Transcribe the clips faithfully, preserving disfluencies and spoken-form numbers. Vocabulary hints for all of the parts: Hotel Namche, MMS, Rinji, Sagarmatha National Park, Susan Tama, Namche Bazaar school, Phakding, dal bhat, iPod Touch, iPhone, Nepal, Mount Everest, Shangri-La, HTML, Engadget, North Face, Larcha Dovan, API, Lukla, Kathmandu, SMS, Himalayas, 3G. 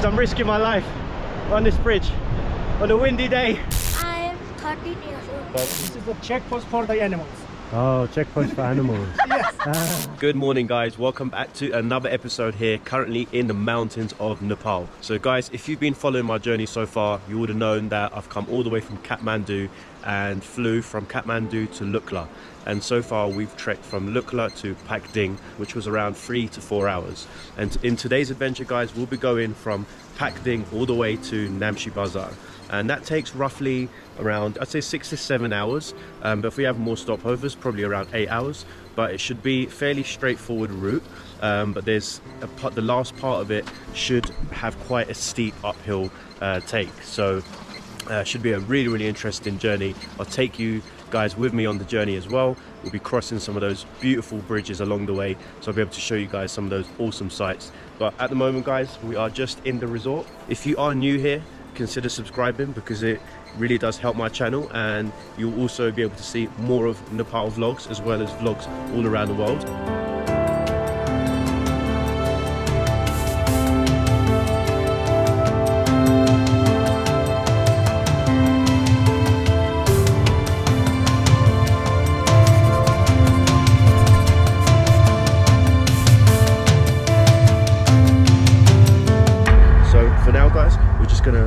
because I'm risking my life on this bridge on a windy day. I'm thirteen years old. This is a checkpoint for the animals. Oh, checkpoint for animals. Yes. Ah. Good morning, guys. Welcome back to another episode here, currently in the mountains of Nepal. So guys, if you've been following my journey so far, you would have known that I've come all the way from Kathmandu and flew from Kathmandu to Lukla. And so far we've trekked from Lukla to Phakding, which was around three to four hours. And in today's adventure, guys, we'll be going from Phakding all the way to Namche Bazaar. And that takes roughly around, I'd say six to seven hours. Um, but if we have more stopovers, probably around eight hours. But it should be fairly straightforward route. Um, but there's a part, the last part of it should have quite a steep uphill uh, take. So uh, should be a really, really interesting journey. I'll take you guys with me on the journey as well. We'll be crossing some of those beautiful bridges along the way, so I'll be able to show you guys some of those awesome sights. But at the moment, guys, we are just in the resort. If you are new here, consider subscribing, because it really does help my channel, and you'll also be able to see more of Nepal vlogs as well as vlogs all around the world.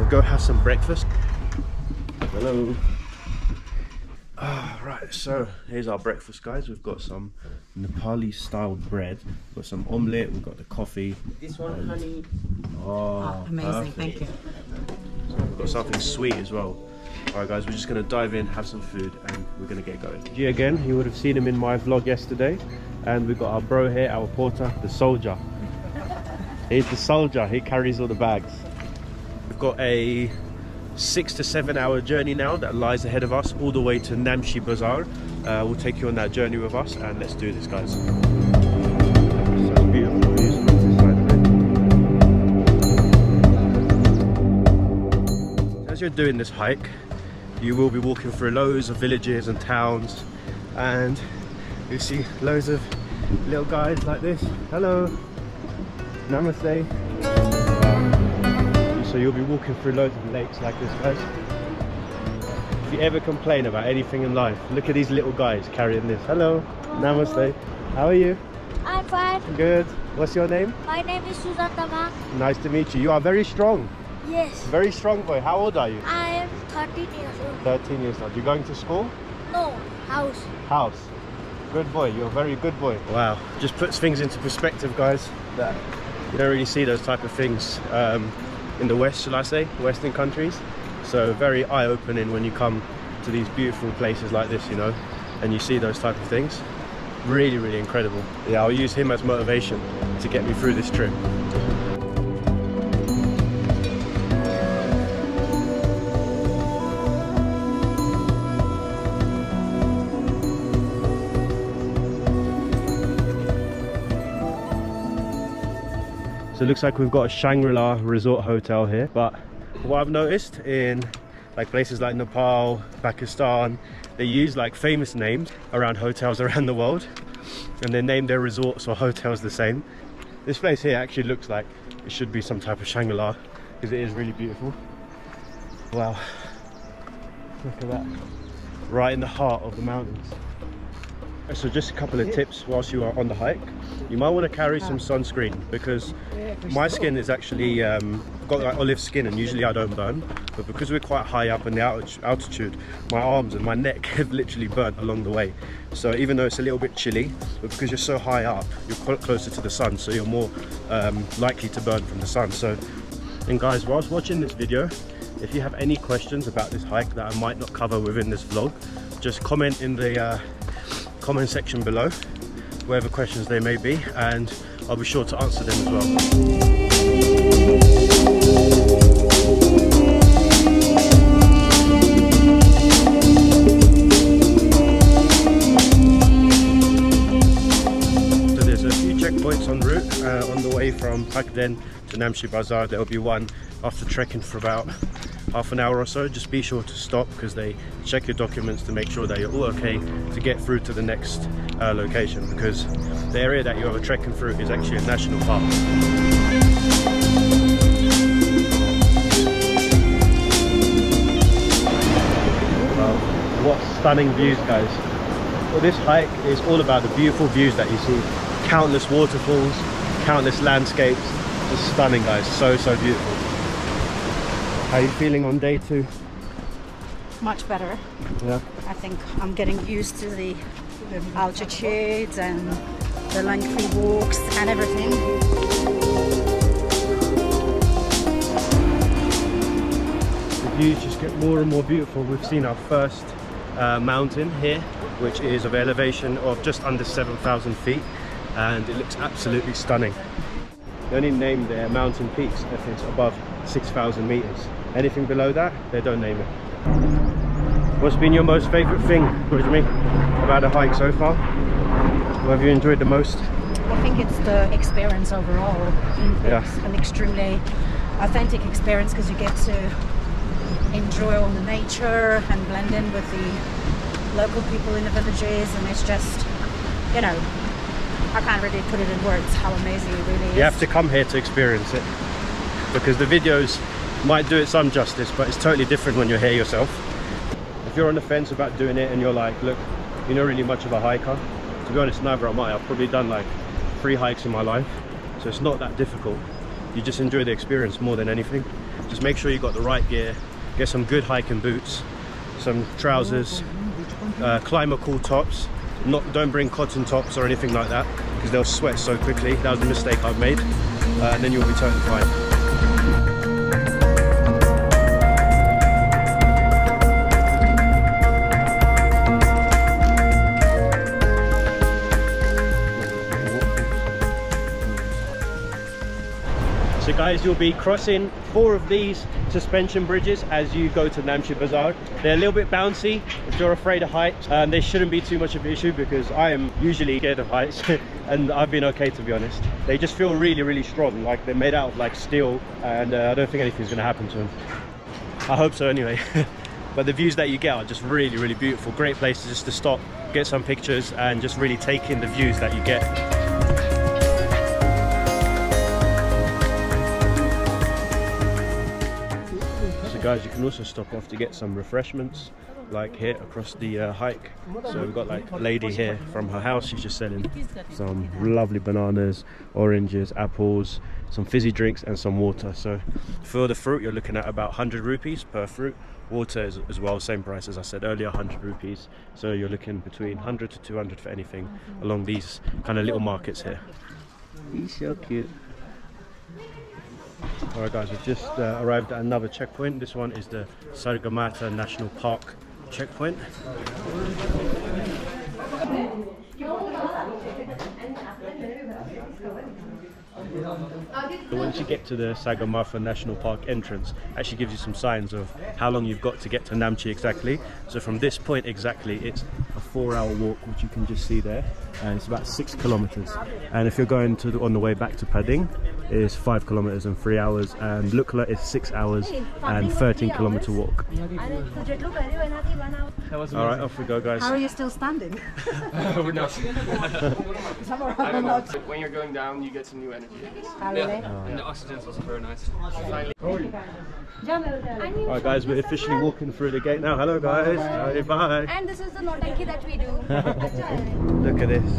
Go have some breakfast. Hello. Alright, so here's our breakfast, guys. We've got some Nepali style bread, we've got some omelette, we've got the coffee. This one, and honey. Oh, oh amazing, perfect. Thank you. So we've got something sweet as well. Alright, guys, we're just going to dive in, have some food, and we're going to get going. G again, you would have seen him in my vlog yesterday, and we've got our bro here, our porter, the soldier. He's the soldier, he carries all the bags. We've got a six to seven hour journey now that lies ahead of us all the way to Namche Bazaar. Uh, we'll take you on that journey with us, and let's do this, guys. Such beautiful views on this side of it. As you're doing this hike, you will be walking through loads of villages and towns, and you'll see loads of little guys like this. Hello. Namaste. So you'll be walking through loads of lakes like this, guys. If you ever complain about anything in life, look at these little guys carrying this. Hello. Hello. Namaste. How are you? I'm fine. Good. What's your name? My name is Susan Tama. Nice to meet you. You are very strong. Yes. Very strong boy. How old are you? I am thirteen years old. thirteen years old. You going to school? No. House. House. Good boy. You're a very good boy. Wow. Just puts things into perspective, guys. That you don't really see those type of things. Um, in the West, shall I say, Western countries. So very eye-opening when you come to these beautiful places like this, you know, and you see those type of things. Really, really incredible. Yeah, I'll use him as motivation to get me through this trip. So it looks like we've got a Shangri-La resort hotel here, but what I've noticed in like places like Nepal, Pakistan, they use like famous names around hotels around the world, and they name their resorts or hotels the same. This place here actually looks like it should be some type of Shangri-La, because it is really beautiful. Wow, look at that, right in the heart of the mountains. So just a couple of tips whilst you are on the hike. You might want to carry some sunscreen, because my skin is actually um, got like olive skin, and usually I don't burn, but because we're quite high up in the altitude, my arms and my neck have literally burnt along the way. So even though it's a little bit chilly, but because you're so high up, you're quite closer to the sun, so you're more um, likely to burn from the sun. So, and guys, whilst watching this video, if you have any questions about this hike that I might not cover within this vlog, just comment in the uh, comment section below, whatever questions they may be, and I'll be sure to answer them as well. So there's a few checkpoints en route uh, on the way from Phakding to Namche Bazaar. There'll be one after trekking for about half an hour or so. Just be sure to stop, because they check your documents to make sure that you're all okay to get through to the next uh, location, because the area that you are trekking through is actually a national park. stunning views, guys. Well, this hike is all about the beautiful views that you see. Countless waterfalls, countless landscapes. Just stunning, guys. So, so beautiful. How are you feeling on day two? Much better. Yeah. I think I'm getting used to the altitudes and the lengthy walks and everything. Views just get more and more beautiful. We've seen our first uh, mountain here, which is of elevation of just under seven thousand feet, and it looks absolutely stunning. They only name their mountain peaks if it's above six thousand meters. Anything below that, they don't name it. What's been your most favorite thing, Rajmi, about a hike so far? What have you enjoyed the most? I think it's the experience overall. It's yeah. an extremely authentic experience because you get to enjoy all the nature and blend in with the local people in the villages, and it's just, you know, I can't really put it in words how amazing it really is. You have to come here to experience it, because the videos might do it some justice, but it's totally different when you're here yourself. If you're on the fence about doing it and you're like, look, you're not really much of a hiker, to be honest, neither am I. I've probably done like three hikes in my life, so it's not that difficult. You just enjoy the experience more than anything. Just make sure you've got the right gear. Get some good hiking boots, some trousers, uh, climber cool tops. Not, don't bring cotton tops or anything like that, because they'll sweat so quickly. That was the mistake I've made, uh, and then you'll be totally fine. So guys, you'll be crossing four of these suspension bridges as you go to Namche Bazaar. They're a little bit bouncy if you're afraid of heights, and um, they shouldn't be too much of an issue, because I am usually scared of heights and I've been okay, to be honest. They just feel really, really strong, like they're made out of like steel, and uh, I don't think anything's gonna happen to them. I hope so anyway. But the views that you get are just really, really beautiful. Great places just to stop, get some pictures, and just really take in the views that you get. Guys, you can also stop off to get some refreshments, like here across the uh, hike. So we've got like a lady here from her house, she's just selling some lovely bananas, oranges, apples, some fizzy drinks and some water. So for the fruit you're looking at about one hundred rupees per fruit. Water is as well, same price as I said earlier, one hundred rupees. So you're looking between one hundred to two hundred for anything along these kind of little markets here. He's so cute. Alright guys, we've just uh, arrived at another checkpoint. This one is the Sagarmatha National Park checkpoint. So once you get to the Sagarmatha National Park entrance, it actually gives you some signs of how long you've got to get to Namche exactly. So from this point exactly, it's a four-hour walk, which you can just see there, and it's about six kilometers. And if you're going to the, on the way back to Phakding, is five kilometers and three hours, and Lukla is six hours and thirteen kilometer walk. All right, off we go, guys. How are you still standing? We're not. When you're going down, you get some new energy. Yeah. Yeah. And the oxygen's also very nice. All right, guys, we're officially walking through the gate now. Hello, guys. Bye. Bye. And this is the notenki that we do. Look at this.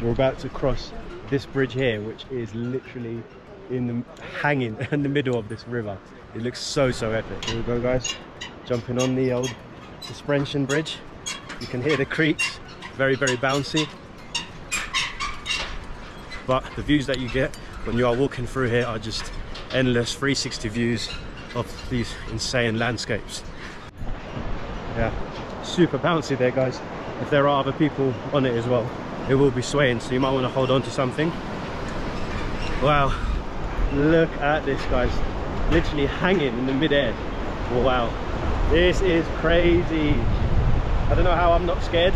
We're about to cross this bridge here, which is literally in the hanging in the middle of this river. It looks so, so epic. Here we go, guys, jumping on the old suspension bridge. You can hear the creaks, very, very bouncy. But the views that you get when you are walking through here are just endless three sixty views of these insane landscapes. Yeah, super bouncy there, guys. If there are other people on it as well, it will be swaying, so you might want to hold on to something. Wow, look at this, guys. Literally hanging in the midair. Wow, this is crazy. I don't know how I'm not scared.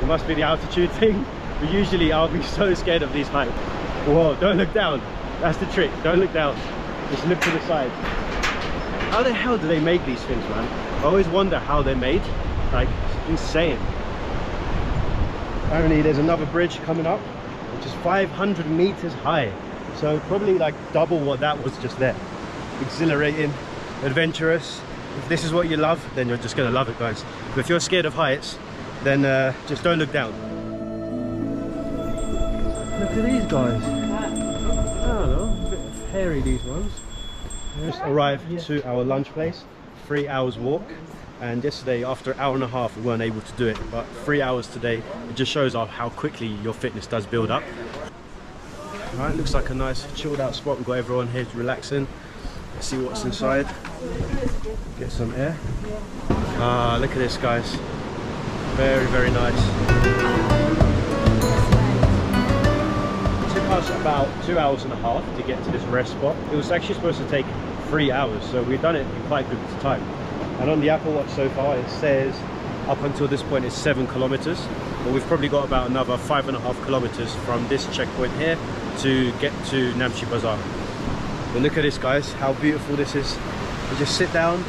It must be the altitude thing, but usually I'll be so scared of these heights. Whoa, don't look down. That's the trick, don't look down. Just look to the side. How the hell do they make these things, man? I always wonder how they're made. Like, it's insane. Apparently there's another bridge coming up, which is five hundred meters high, so probably like double what that was just there. exhilarating, adventurous. If this is what you love, then you're just gonna love it, guys. But if you're scared of heights, then uh, just don't look down. Look at these guys. I don't know, a bit hairy, these ones. We just arrived yeah. to our lunch place, three hours walk. And yesterday, after an hour and a half, we weren't able to do it. But three hours today, it just shows how quickly your fitness does build up. All right, looks like a nice chilled out spot. We've got everyone here relaxing. Let's see what's inside. Get some air. Ah, look at this, guys. Very, very nice. It took us about two hours and a half to get to this rest spot. It was actually supposed to take three hours, so we've done it in quite good time. And on the Apple Watch so far, it says up until this point it's seven kilometers, but we've probably got about another five and a half kilometers from this checkpoint here to get to Namche Bazaar. But look at this, guys, how beautiful this is. You just sit down,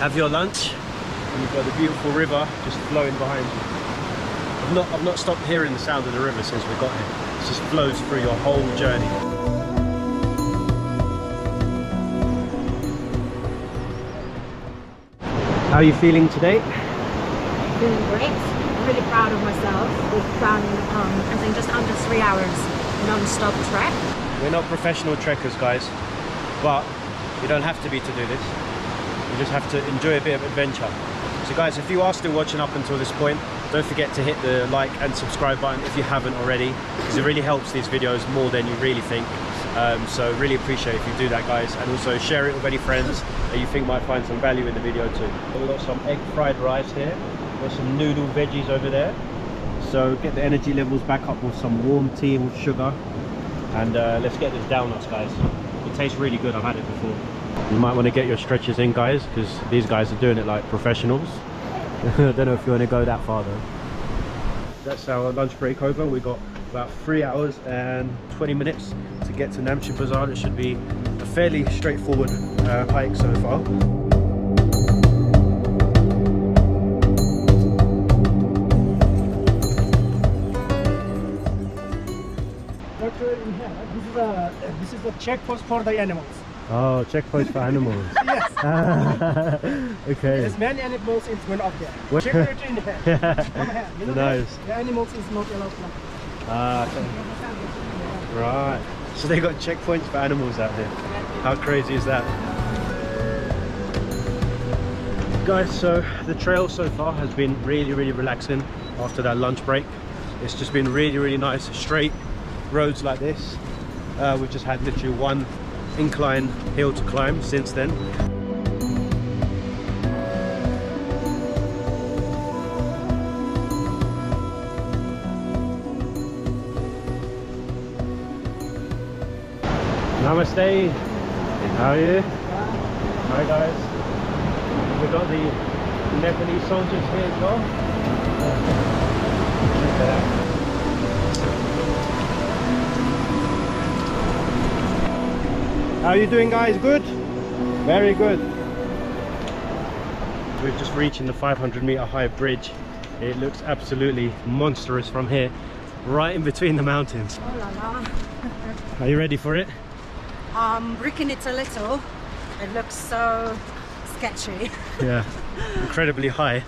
have your lunch, and you've got the beautiful river just flowing behind you. I've not, I've not stopped hearing the sound of the river since we got here. It just flows through your whole journey. How are you feeling today? Feeling great. I'm really proud of myself. We've done, um, I think, just under three hours non-stop trek. We're not professional trekkers, guys, but you don't have to be to do this. You just have to enjoy a bit of adventure. So, guys, if you are still watching up until this point, don't forget to hit the like and subscribe button if you haven't already, because it really helps these videos more than you really think. Um, so really appreciate if you do that, guys, and also share it with any friends that you think might find some value in the video too. We've got some egg fried rice here, we've got some noodle veggies over there, so get the energy levels back up with some warm tea with sugar, and uh, let's get this down us, guys. It tastes really good, I've had it before. You might want to get your stretches in, guys, because these guys are doing it like professionals. I don't know if you want to go that far though. That's our lunch break over. We got about three hours and twenty minutes to get to Namche Bazaar. It should be a fairly straightforward uh, hike so far. What we're in here, this is a this is a checkpost for the animals. Oh, checkpoint for animals. Yes. Ah, okay. There's many animals in front of there. Check their in here. Yeah. Come here. You know nice. The animals is not allowed. Ah, okay. Right. So they got checkpoints for animals out here. How crazy is that? Guys, so the trail so far has been really, really relaxing after that lunch break. It's just been really, really nice. Straight roads like this. Uh, we've just had literally one incline hill to climb since then. Namaste. How are you? Hi, guys. We've got the Nepalese soldiers here as well. Look at that. How are you doing, guys? Good? Very good. We're just reaching the five hundred meter high bridge. It looks absolutely monstrous from here, right in between the mountains. Oh la la. Are you ready for it? I'm bricking it a little. It looks so sketchy. Yeah, incredibly high.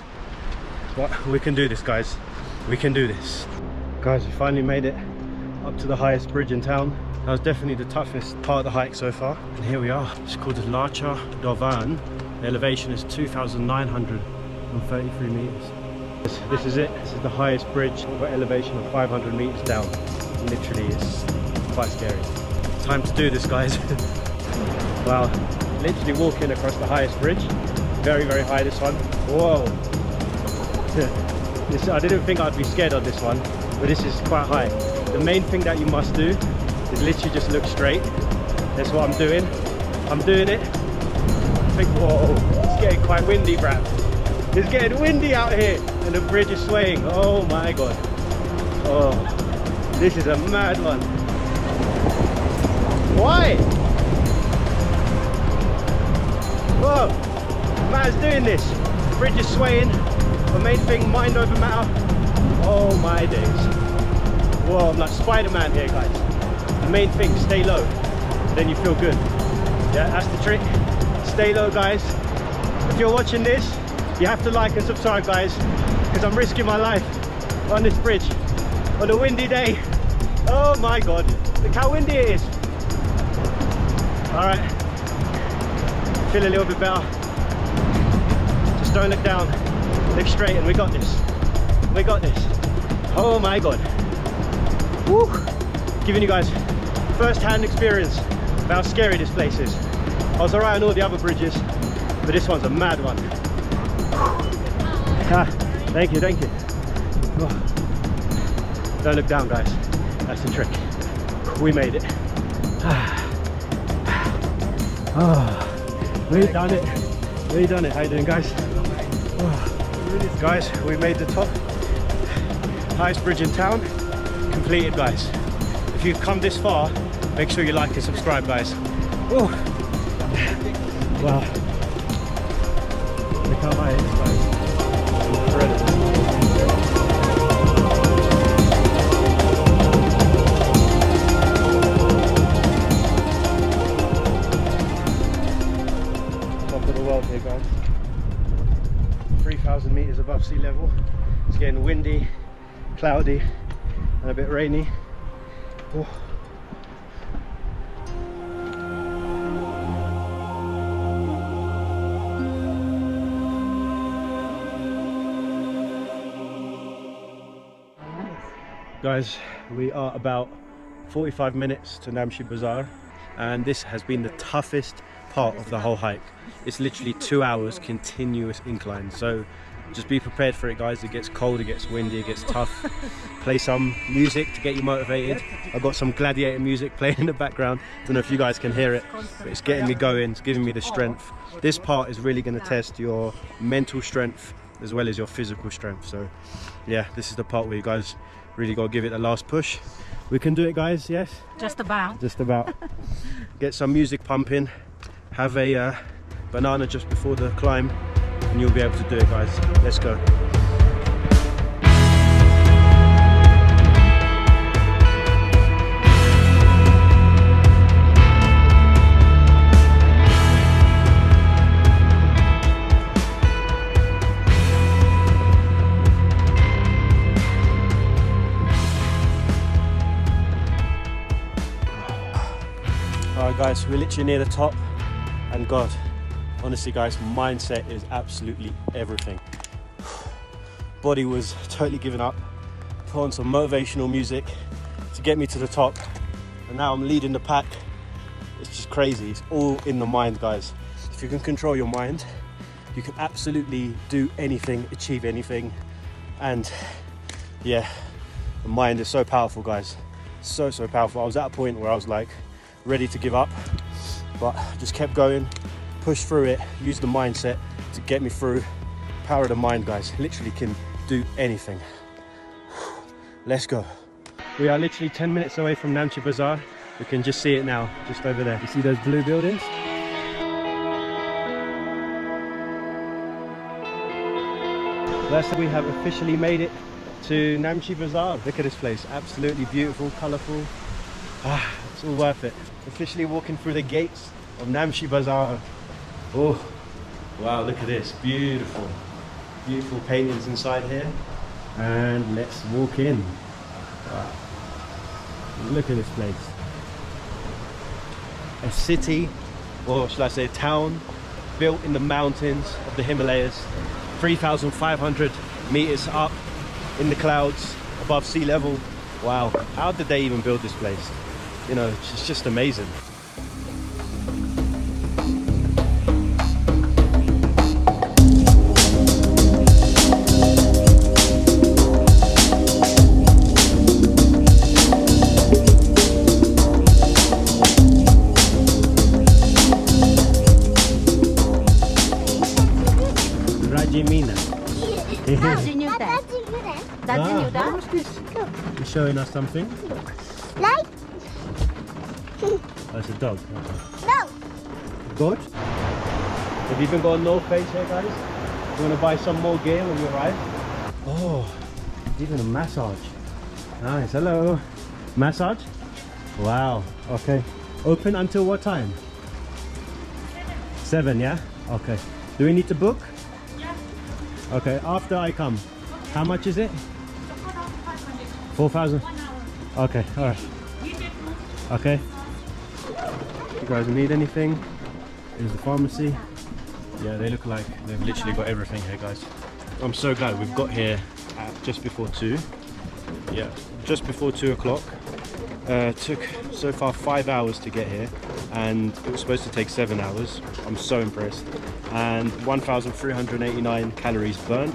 But we can do this, guys. We can do this. Guys, we finally made it up to the highest bridge in town. That was definitely the toughest part of the hike so far. And here we are. It's called the Larcha Dovan. The elevation is two thousand nine hundred thirty-three meters. This, this is it. This is the highest bridge. We've got elevation of five hundred meters down. Literally, it's quite scary. Time to do this, guys. Wow. Literally walking across the highest bridge. Very, very high, this one. Whoa. This, I didn't think I'd be scared of this one, but this is quite high. The main thing that you must do is literally just look straight. That's what I'm doing. I'm doing it. I think, whoa, it's getting quite windy, Brad. It's getting windy out here, and the bridge is swaying. Oh my god. Oh, this is a mad one. Why? Whoa, man's doing this. The bridge is swaying. The main thing, mind over matter. Oh my days. Whoa, I'm like Spider-Man here, guys. The main thing, stay low, then you feel good. Yeah, that's the trick. Stay low, guys. If you're watching this, you have to like and subscribe, guys, because I'm risking my life on this bridge on a windy day. Oh my god, look how windy it is. Alright, feel a little bit better. Just don't look down, look straight, and we got this. We got this. Oh my god. Woo. Giving you guys first-hand experience of how scary this place is. I was alright on all the other bridges, but this one's a mad one. Ah, thank you, thank you. Oh. Don't look down, guys. That's the trick. We made it. Oh, we've done it. We've done it. How you doing, guys? Oh. Guys, we made the top highest bridge in town. Completed, guys. If you've come this far, make sure you like and subscribe, guys. Oh, wow. Look how high it is, guys. Incredible. Here, guys, three thousand meters above sea level. It's getting windy, cloudy, and a bit rainy. Ooh. Guys, we are about forty-five minutes to Namche Bazaar, and this has been the toughest part of the whole hike. It's literally two hours continuous incline, so just be prepared for it, guys. It gets cold, it gets windy, it gets tough. Play some music to get you motivated. I've got some gladiator music playing in the background. Don't know if you guys can hear it, but it's getting me going, it's giving me the strength. This part is really going to test your mental strength as well as your physical strength. So yeah, this is the part where you guys really got to give it the last push. We can do it, guys. Yes, just about, just about. Get some music pumping, have a uh, banana just before the climb, and you'll be able to do it, guys. Let's go. All right, guys, we're literally near the top, and God, honestly, guys, mindset is absolutely everything. Body was totally giving up. Put on some motivational music to get me to the top, and now I'm leading the pack. It's just crazy. It's all in the mind, guys. If you can control your mind, you can absolutely do anything, achieve anything. And yeah, the mind is so powerful, guys. So, so powerful. I was at a point where I was like ready to give up, but just kept going. Push through it, use the mindset to get me through. Power of the mind, guys, literally can do anything. Let's go. We are literally ten minutes away from Namche Bazaar. We can just see it now, just over there. You see those blue buildings? That's it, we have officially made it to Namche Bazaar. Look at this place, absolutely beautiful, colourful. Ah, it's all worth it. Officially walking through the gates of Namche Bazaar. Oh, wow, look at this. Beautiful, beautiful paintings inside here. And let's walk in. Wow. Look at this place. A city, or should I say a town, built in the mountains of the Himalayas, three thousand five hundred meters up in the clouds, above sea level. Wow, how did they even build this place? You know, it's just amazing. Showing us something? Like? That's a dog. No! Good. Have you even got a North Face here, guys? You want to buy some more gear when you arrive? Oh, even a massage. Nice. Hello. Massage? Wow. Okay. Open until what time? Seven, yeah? Okay. Do we need to book? Yeah. Okay, after I come. Okay. How much is it? four thousand five hundred. four thousand? Okay, alright. Okay. If you guys need anything, here's the pharmacy. Yeah, they look like they've literally got everything here, guys. I'm so glad we've got here at just before two. Yeah, just before two o'clock. Uh, took so far five hours to get here, and it was supposed to take seven hours. I'm so impressed. And one thousand three hundred eighty-nine calories burnt.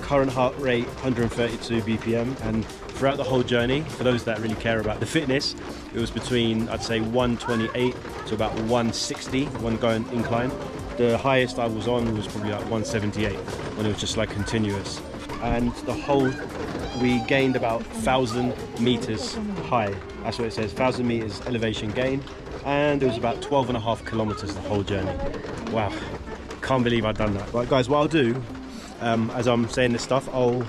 Current heart rate one hundred thirty-two B P M. And throughout the whole journey, for those that really care about the fitness, it was between, I'd say, one twenty-eight to about one sixty, one going incline. The highest I was on was probably like one seventy-eight, when it was just like continuous. And the whole, we gained about one thousand meters high. That's what it says, one thousand meters elevation gain. And it was about twelve and a half kilometers the whole journey. Wow, can't believe I've done that. Right guys, what I'll do, um, as I'm saying this stuff, I'll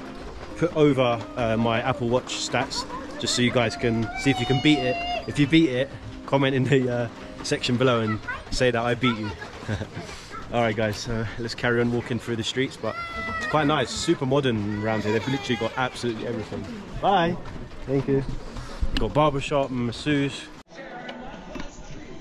put over uh, my Apple Watch stats, just so you guys can see if you can beat it. If you beat it, comment in the uh, section below and say that I beat you. Alright guys, so let's carry on walking through the streets, but it's quite nice, super modern around here. They've literally got absolutely everything. Bye! Thank you. We've got barbershop and masseuse.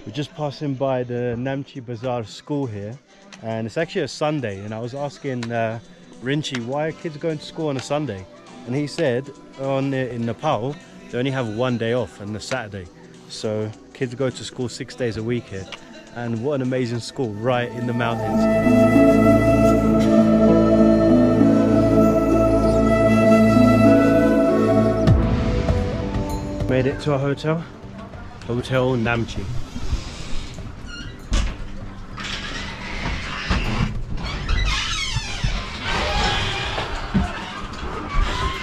We're just passing by the Namche Bazaar school here, and it's actually a Sunday, and I was asking uh, Rinji, why are kids going to school on a Sunday? And he said on in Nepal they only have one day off, and the Saturday. So kids go to school six days a week here. And what an amazing school, right in the mountains. Made it to our hotel, Hotel Namche.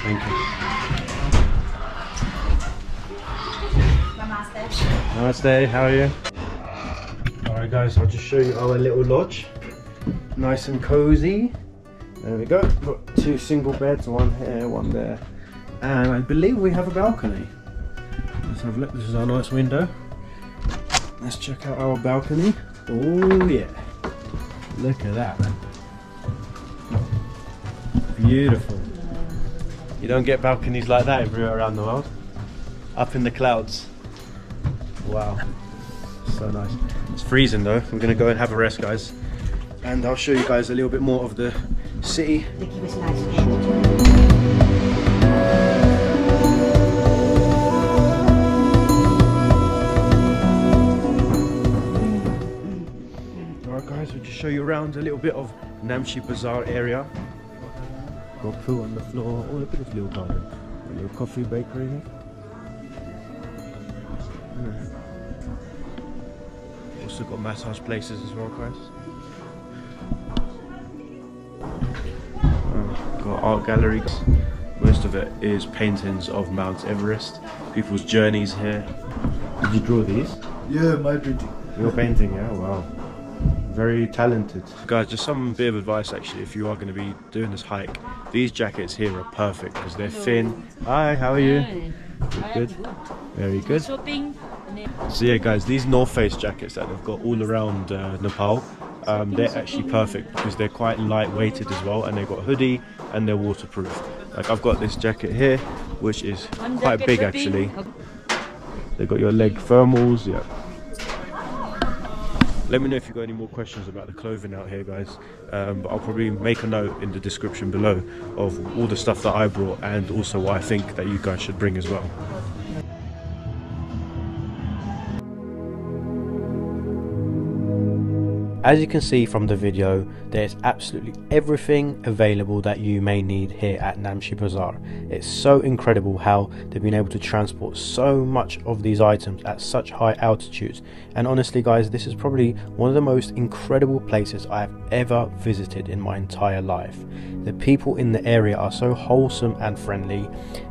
Thank you. Namaste. Namaste, how are you? Guys, I'll just show you our little lodge, nice and cozy. There we go. Got two single beds, one here, one there, and I believe we have a balcony. Let's have a look. This is our nice window. Let's check out our balcony. Oh yeah, look at that, man. Beautiful. You don't get balconies like that everywhere around the world. Up in the clouds. Wow, so nice. It's freezing though. I'm gonna go and have a rest, guys, and I'll show you guys a little bit more of the city. Alright guys, we'll just show you around a little bit of Namche Bazaar area. Got food on the floor. Oh, look at this little garden. A little coffee bakery here. Mm. Also got massage places as well, guys. Oh, got art galleries. Most of it is paintings of Mount Everest. People's journeys here. Did you draw these? Yeah, my painting. Your painting, yeah. Wow. Very talented. Guys, just some bit of advice actually, if you are going to be doing this hike. These jackets here are perfect because they're thin. Hi, how are you? Good. Very good. Shopping. So yeah guys, these North Face jackets that they've got all around uh, Nepal, um, they're actually perfect because they're quite light-weighted as well, and they've got hoodie and they're waterproof. Like I've got this jacket here, which is quite big actually. They've got your leg thermals, yeah. Let me know if you've got any more questions about the clothing out here, guys. Um, but I'll probably make a note in the description below of all the stuff that I brought, and also what I think that you guys should bring as well. As you can see from the video, there's absolutely everything available that you may need here at Namche Bazaar. It's so incredible how they've been able to transport so much of these items at such high altitudes. And honestly guys, this is probably one of the most incredible places I have ever visited in my entire life. The people in the area are so wholesome and friendly.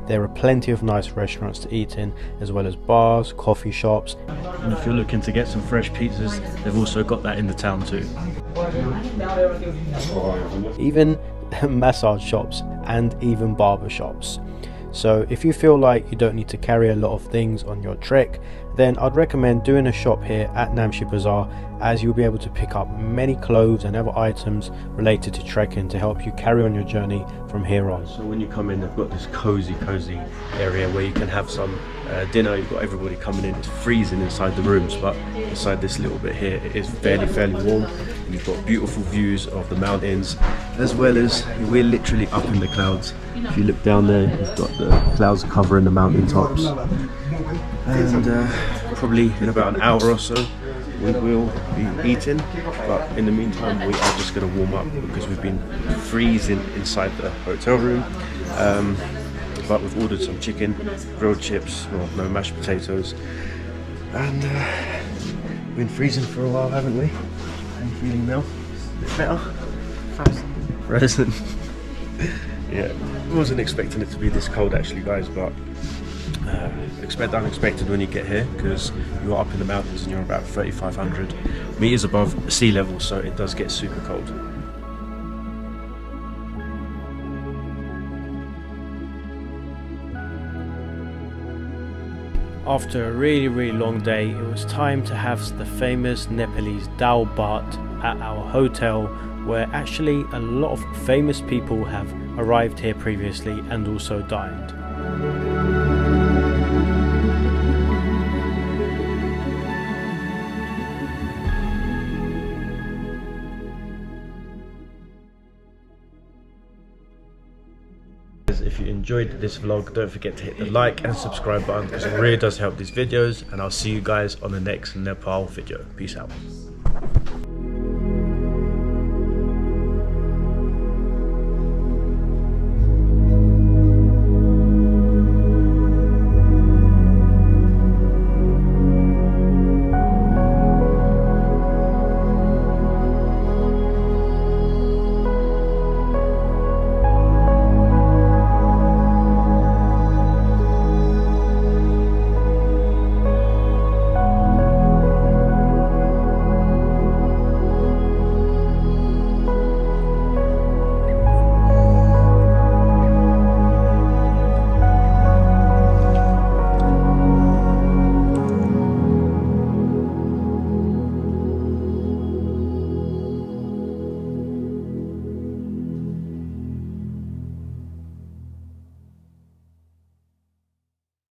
There are plenty of nice restaurants to eat in, as well as bars, coffee shops. And if you're looking to get some fresh pizzas, they've also got that in the town too. Even massage shops and even barber shops. So if you feel like you don't need to carry a lot of things on your trek, then I'd recommend doing a shop here at Namche Bazaar, as you'll be able to pick up many clothes and other items related to trekking to help you carry on your journey from here on. So when you come in, they've got this cozy cozy area where you can have some uh, dinner. You've got everybody coming in. It's freezing inside the rooms, but inside this little bit here it is fairly fairly warm, and you've got beautiful views of the mountains, as well as we're literally up in the clouds. If you look down there, you've got the clouds covering the mountain tops. And uh, probably in about an hour or so we will be eating, but in the meantime we are just going to warm up because we've been freezing inside the hotel room. Um, but we've ordered some chicken, grilled chips, well, no mashed potatoes, and uh, we've been freezing for a while, haven't we? I'm feeling now a bit better. Frozen. Frozen. Yeah, I wasn't expecting it to be this cold actually, guys, but Uh, expect the unexpected when you get here, because you're up in the mountains and you're about thirty-five hundred meters above sea level, so it does get super cold. After a really really long day, it was time to have the famous Nepalese dal bhat at our hotel, where actually a lot of famous people have arrived here previously and also dined. If you enjoyed this vlog, don't forget to hit the like and subscribe button, because it really does help these videos, and I'll see you guys on the next Nepal video. Peace out.